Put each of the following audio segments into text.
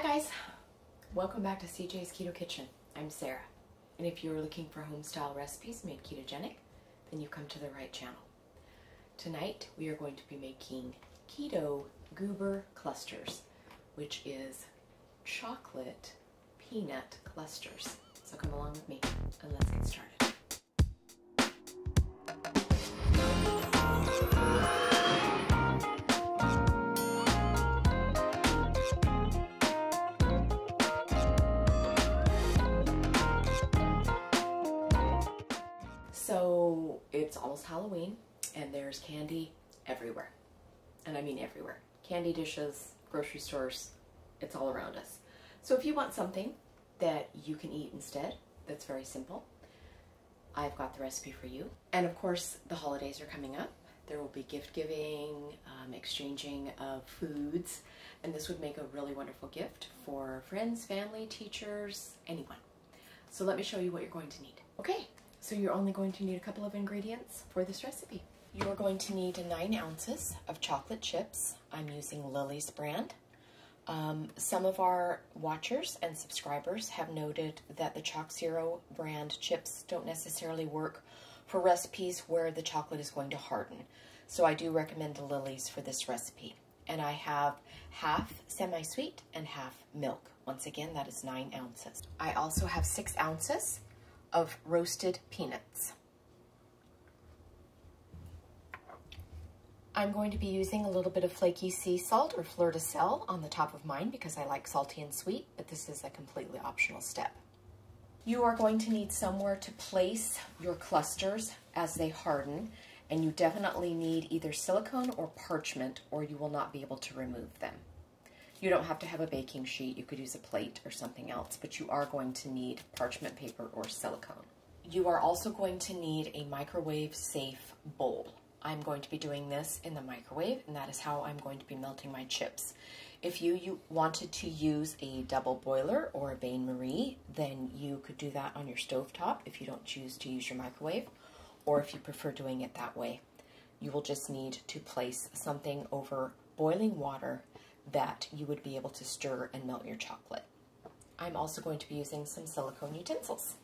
Hi guys, welcome back to CJ's Keto Kitchen. I'm Sarah, and if you're looking for home style recipes made ketogenic, then you've come to the right channel. Tonight we are going to be making keto goober clusters, which is chocolate peanut clusters. So come along with me and let's get started. So it's almost Halloween and there's candy everywhere. And I mean everywhere. Candy dishes, grocery stores, it's all around us. So if you want something that you can eat instead, that's very simple, I've got the recipe for you. And of course the holidays are coming up. There will be gift giving, exchanging of foods, and this would make a really wonderful gift for friends, family, teachers, anyone. So let me show you what you're going to need. Okay. So you're only going to need a couple of ingredients for this recipe. You're going to need 9 ounces of chocolate chips. I'm using Lily's brand. Some of our watchers and subscribers have noted that the ChocZero brand chips don't necessarily work for recipes where the chocolate is going to harden. So I do recommend the Lily's for this recipe. And I have half semi-sweet and half milk. Once again, that is 9 ounces. I also have 6 ounces of roasted peanuts. I'm going to be using a little bit of flaky sea salt or fleur de sel on the top of mine because I like salty and sweet, but this is a completely optional step. You are going to need somewhere to place your clusters as they harden, and you definitely need either silicone or parchment or you will not be able to remove them. You don't have to have a baking sheet, you could use a plate or something else, but you are going to need parchment paper or silicone. You are also going to need a microwave safe bowl. I'm going to be doing this in the microwave, and that is how I'm going to be melting my chips. If you wanted to use a double boiler or a Bain Marie, then you could do that on your stovetop if you don't choose to use your microwave, or if you prefer doing it that way. You will just need to place something over boiling water that you would be able to stir and melt your chocolate. I'm also going to be using some silicone utensils.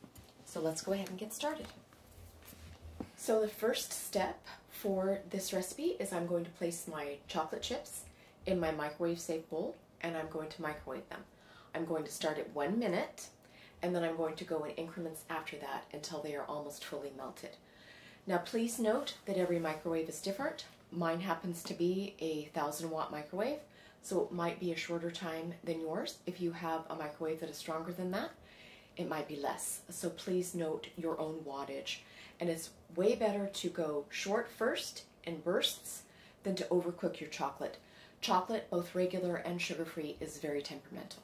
So let's go ahead and get started. So the first step for this recipe is I'm going to place my chocolate chips in my microwave safe bowl and I'm going to microwave them. I'm going to start at 1 minute and then I'm going to go in increments after that until they are almost fully melted. Now please note that every microwave is different. Mine happens to be a 1000-watt microwave, so it might be a shorter time than yours. If you have a microwave that is stronger than that, it might be less. So please note your own wattage. And it's way better to go short first in bursts than to overcook your chocolate. Chocolate, both regular and sugar-free, is very temperamental.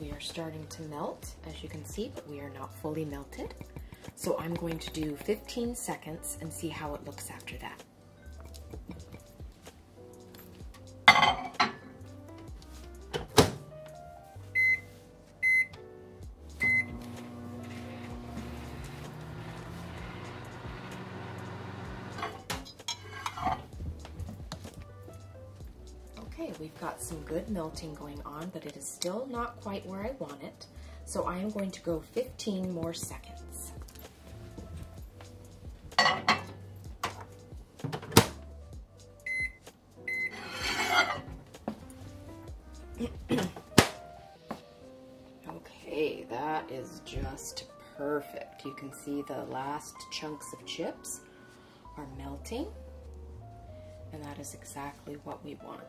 We are starting to melt, as you can see, but we are not fully melted. So I'm going to do 15 seconds and see how it looks after that. Okay, we've got some good melting going on, but it is still not quite where I want it, so I am going to go 15 more seconds. Okay, that is just perfect. You can see the last chunks of chips are melting, and that is exactly what we want.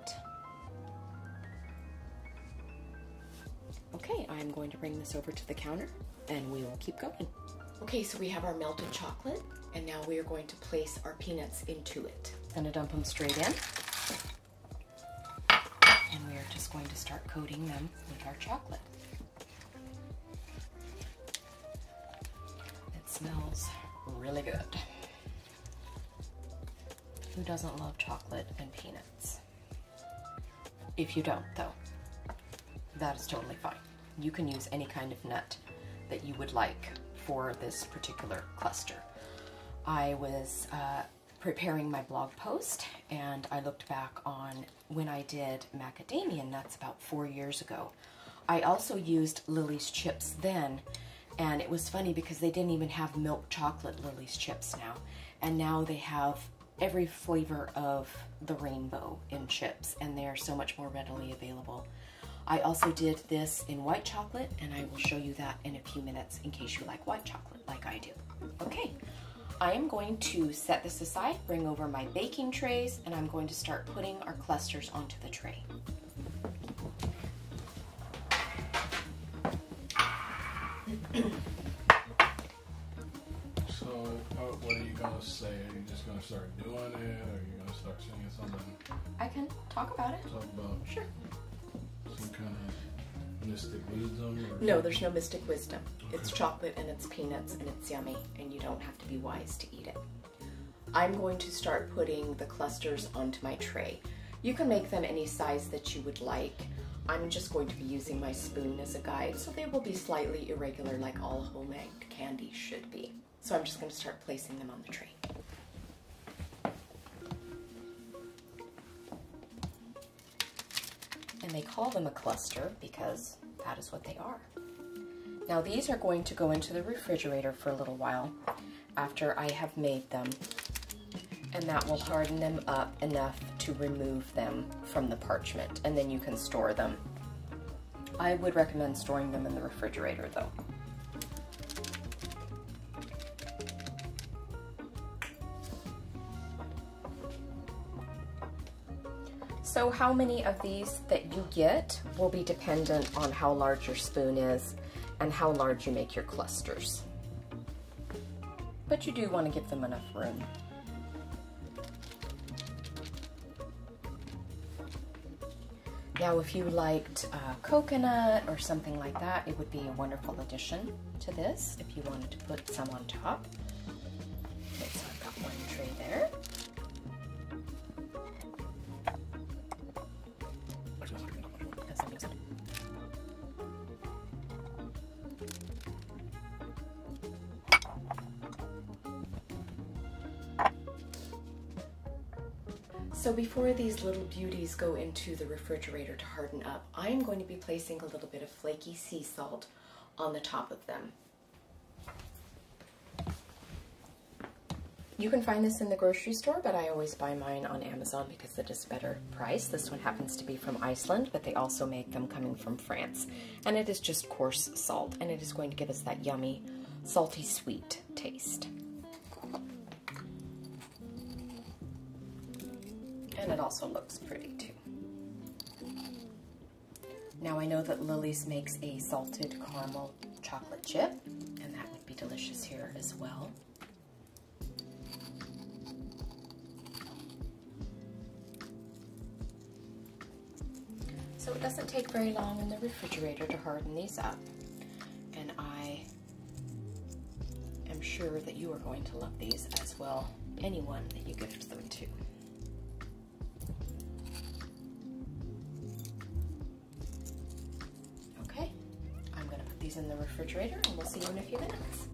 Okay, I'm going to bring this over to the counter and we will keep going. Okay, so we have our melted chocolate and now we are going to place our peanuts into it. I'm gonna dump them straight in. And we are just going to start coating them with our chocolate. It smells really good. Who doesn't love chocolate and peanuts? If you don't though, that is totally fine. You can use any kind of nut that you would like for this particular cluster. I was preparing my blog post and I looked back on when I did macadamia nuts about 4 years ago. I also used Lily's chips then, and it was funny because they didn't even have milk chocolate Lily's chips now, and now they have every flavor of the rainbow in chips, and they are so much more readily available. I also did this in white chocolate, and I will show you that in a few minutes in case you like white chocolate like I do. Okay, I am going to set this aside, bring over my baking trays, and I'm going to start putting our clusters onto the tray. So, what are you going to say? Are you just going to start doing it, or are you going to start singing something? I can talk about it. Talk about it. Sure. Some kind of mystic wisdom? Or no, there's no mystic wisdom. Okay. It's chocolate and it's peanuts and it's yummy, and you don't have to be wise to eat it. I'm going to start putting the clusters onto my tray. You can make them any size that you would like. I'm just going to be using my spoon as a guide, so they will be slightly irregular like all homemade candy should be. So I'm just going to start placing them on the tray. And they call them a cluster because that is what they are. Now these are going to go into the refrigerator for a little while after I have made them, and that will harden them up enough to remove them from the parchment, and then you can store them. I would recommend storing them in the refrigerator though. So how many of these that you get will be dependent on how large your spoon is and how large you make your clusters. But you do want to give them enough room. Now if you liked coconut or something like that, it would be a wonderful addition to this if you wanted to put some on top. Okay, so I've got one tray there. So before these little beauties go into the refrigerator to harden up, I'm going to be placing a little bit of flaky sea salt on the top of them. You can find this in the grocery store, but I always buy mine on Amazon because it is a better price. This one happens to be from Iceland, but they also make them coming from France. And it is just coarse salt, and it is going to give us that yummy, salty, sweet taste. And it also looks pretty too. Now I know that Lily's makes a salted caramel chocolate chip, and that would be delicious here as well. So it doesn't take very long in the refrigerator to harden these up, and I am sure that you are going to love these as well, anyone that you gift them to. In the refrigerator, and we'll see you in a few minutes.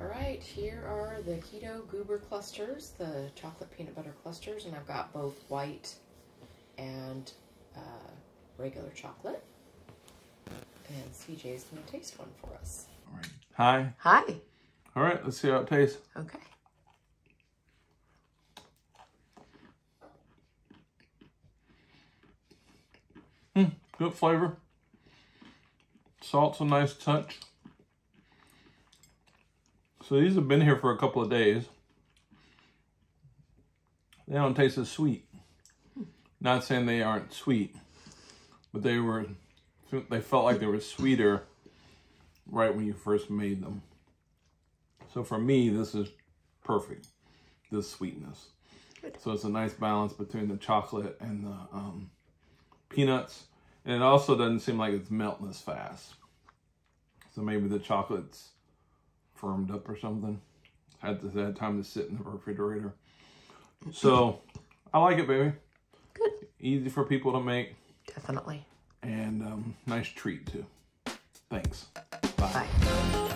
All right, here are the Keto Goober clusters, the chocolate peanut butter clusters, and I've got both white and regular chocolate, and CJ's gonna taste one for us. All right. Hi. Hi. All right, let's see how it tastes. Okay. Good flavor. Salt's a nice touch. So these have been here for a couple of days. They don't taste as sweet. Not saying they aren't sweet, but they felt like they were sweeter right when you first made them. So for me, this is perfect, this sweetness. Good. So it's a nice balance between the chocolate and the peanuts. And it also doesn't seem like it's melting as fast. So maybe the chocolate's firmed up or something. Had time to sit in the refrigerator. So I like it, baby. Good. Easy for people to make. Definitely. And nice treat, too. Thanks. Bye. Bye.